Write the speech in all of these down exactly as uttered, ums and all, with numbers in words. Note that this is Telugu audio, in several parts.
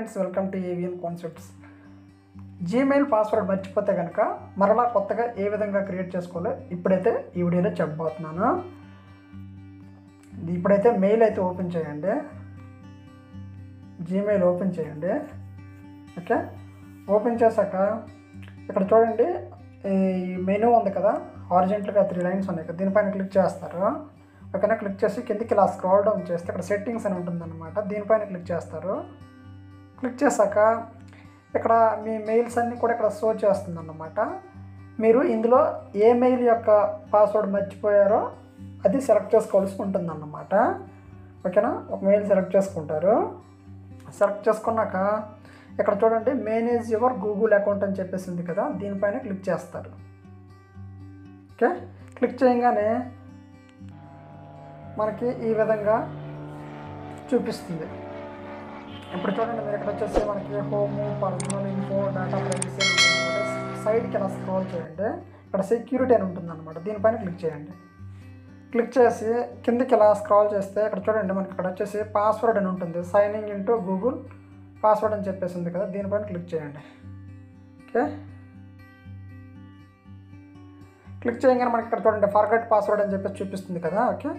Friends, welcome to AVN concepts. Gmail password మర్చిపోతే కనుక మరలా కొత్తగా ఏ విధంగా క్రియేట్ చేసుకోవాలో ఇప్పుడైతే ఈ వీడియోలో చెప్పబోతున్నాను. ఇప్పుడైతే మెయిల్ అయితే ఓపెన్ చేయండి, జీమెయిల్ ఓపెన్ చేయండి. ఓకే, ఓపెన్ చేశాక ఇక్కడ చూడండి, ఈ మెనూ ఉంది కదా, హారిజంటల్గా త్రీ లైన్స్ ఉన్నాయి కదా, దీనిపైన క్లిక్ చేస్తారు. ఓకేనా, క్లిక్ చేసి కిందకి ఇలా స్క్రోల్ డౌన్ చేస్తే ఇక్కడ సెట్టింగ్స్ అని ఉంటుందన్నమాట, దీనిపైన క్లిక్ చేస్తారు. క్లిక్ చేశాక ఇక్కడ మీ మెయిల్స్ అన్నీ కూడా ఇక్కడ షో చేస్తుందన్నమాట. మీరు ఇందులో ఏ మెయిల్ యొక్క పాస్వర్డ్ మర్చిపోయారో అది సెలెక్ట్ చేసుకోవాల్సి ఉంటుందన్నమాట. ఓకేనా, ఒక మెయిల్ సెలెక్ట్ చేసుకుంటారు. సెలెక్ట్ చేసుకున్నాక ఇక్కడ చూడండి, మేనేజ్ యువర్ గూగుల్ అకౌంట్ అని చెప్పేసింది కదా, దీనిపైన క్లిక్ చేస్తారు. ఓకే, క్లిక్ చేయగానే మనకి ఈ విధంగా చూపిస్తుంది. ఇప్పుడు చూడండి, మీరు ఇక్కడ వచ్చేసి మనకి home, personal info, data privacy, సైడ్కి ఇలా స్క్రోల్ చేయండి, ఇక్కడ సెక్యూరిటీ అని ఉంటుందన్నమాట, దీనిపైన క్లిక్ చేయండి. క్లిక్ చేసి కిందకి ఇలా స్క్రోల్ చేస్తే ఇక్కడ చూడండి, మనకి ఇక్కడ వచ్చేసి పాస్వర్డ్ అని ఉంటుంది, సైనింగ్ ఇంటూ గూగుల్ పాస్వర్డ్ అని చెప్పేసింది కదా, దీనిపైన క్లిక్ చేయండి. ఓకే, క్లిక్ చేయగానే మనకి ఇక్కడ చూడండి ఫర్గట్ పాస్వర్డ్ అని చెప్పేసి చూపిస్తుంది కదా. ఓకే,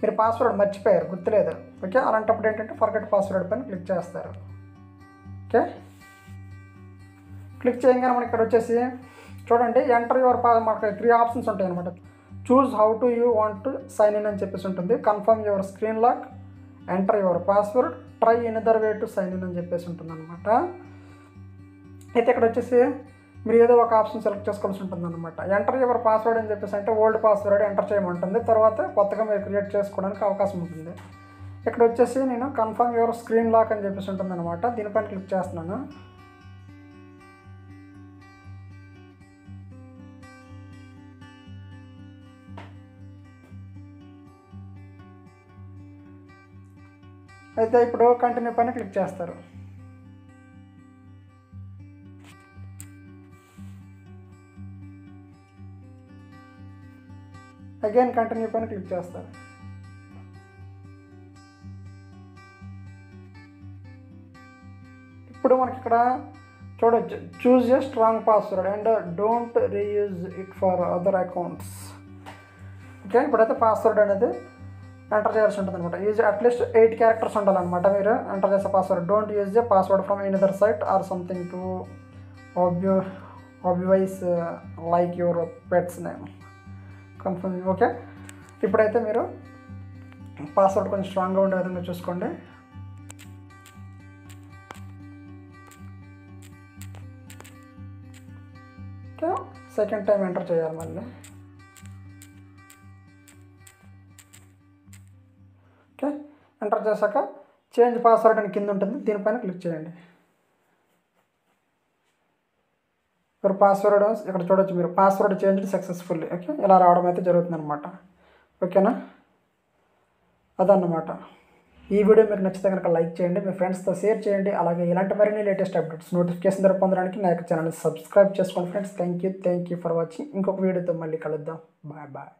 మీరు పాస్వర్డ్ మర్చిపోయారు, గుర్తులేదు. ఓకే, అలాంటప్పుడు ఏంటంటే ఫర్గట్ పాస్వర్డ్ పైన క్లిక్ చేస్తారు. ఓకే, క్లిక్ చేయగానే మనకి ఇక్కడ వచ్చేసి చూడండి, ఎంటర్ యువర్ పా మనకి త్రీ ఆప్షన్స్ ఉంటాయి అనమాట. Choose how to you want to sign in అని చెప్పేసి ఉంటుంది, confirm your screen lock, enter your password, try another way to sign in అని చెప్పేసి ఉంటుంది అనమాట. అయితే ఇక్కడ వచ్చేసి మీరు ఏదో ఒక ఆప్షన్ సెలెక్ట్ చేసుకోవాల్సి ఉంటుందన్నమాట. ఎంటర్ యువర్ పాస్వర్డ్ అని చెప్పేసి అంటే ఓల్డ్ పాస్వర్డ్ ఎంటర్ చేయమంటుంది, తర్వాత కొత్తగా మీరు క్రియేట్ చేసుకోవడానికి అవకాశం ఉంటుంది. ఇక్కడ వచ్చేసి నేను కన్ఫర్మ్ యువర్ స్క్రీన్ లాక్ అని చెప్పేసి ఉంటుందన్నమాట, దీనిపైన క్లిక్ చేస్తున్నాను. అయితే ఇప్పుడు కంటిన్యూ పైన క్లిక్ చేస్తారు. అగైన్ కంటిన్యూ పైన క్లిక్ చేస్తారు. ఇప్పుడు మనకి ఇక్కడ చూడవచ్చు, choose a strong password and don't reuse it for other accounts. Okay, ఇప్పుడైతే పాస్వర్డ్ అనేది ఎంటర్ చేయాల్సి ఉంటుంది అనమాట. యూజ్ అట్లీస్ట్ ఎయిట్ క్యారెక్టర్స్ ఉండాలన్నమాట మీరు ఎంటర్ చేసే password. Don't use a password from any other site or something to obvi obvious like your pet's name, confirm. Okay, ఇప్పుడైతే మీరు పాస్వర్డ్ కొంచెం స్ట్రాంగ్గా ఉండే విధంగా చూసుకోండి. ఓకే, సెకండ్ టైం ఎంటర్ చేయాలి మళ్ళీ. ఓకే, ఎంటర్ చేశాక చేంజ్ పాస్వర్డ్ అని కింద ఉంటుంది, దీనిపైన క్లిక్ చేయండి. మీరు పాస్వర్డ్ ఇక్కడ చూడవచ్చు, మీరు పాస్వర్డ్ చేంజ్ సక్సెస్ఫుల్లీ. ఓకే, ఇలా రావడం అయితే జరుగుతుంది అనమాట. ఓకేనా, అదన్నమాట. ఈ వీడియో మీకు నచ్చితే కనుక లైక్ చేయండి, మీ ఫ్రెండ్స్తో షేర్ చేయండి. అలాగే ఇలాంటి మరిన్ని లేటెస్ట్ అప్డేట్స్ నోటిఫికేషన్ ద్వారా పొందడానికి నా యొక్క ఛానల్ని సబ్స్క్రైబ్ చేసుకోండి friends. Thank you thank you for watching. ఇంకొక వీడియోతో మళ్ళీ కలుద్దాం. Bye bye.